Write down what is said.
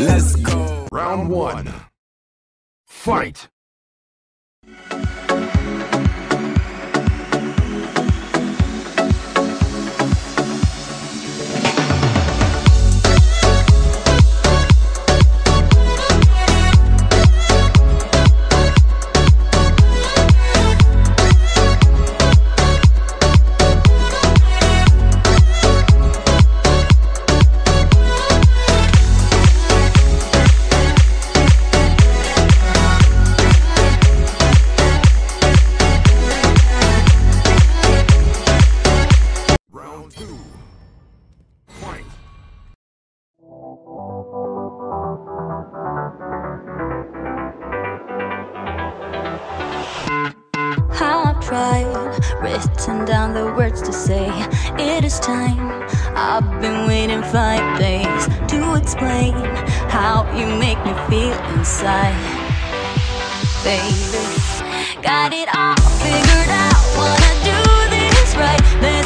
Let's go. Round one. Fight. Written down the words to say, it is time. I've been waiting 5 days to explain how you make me feel inside. Baby, got it all figured out, wanna do this right.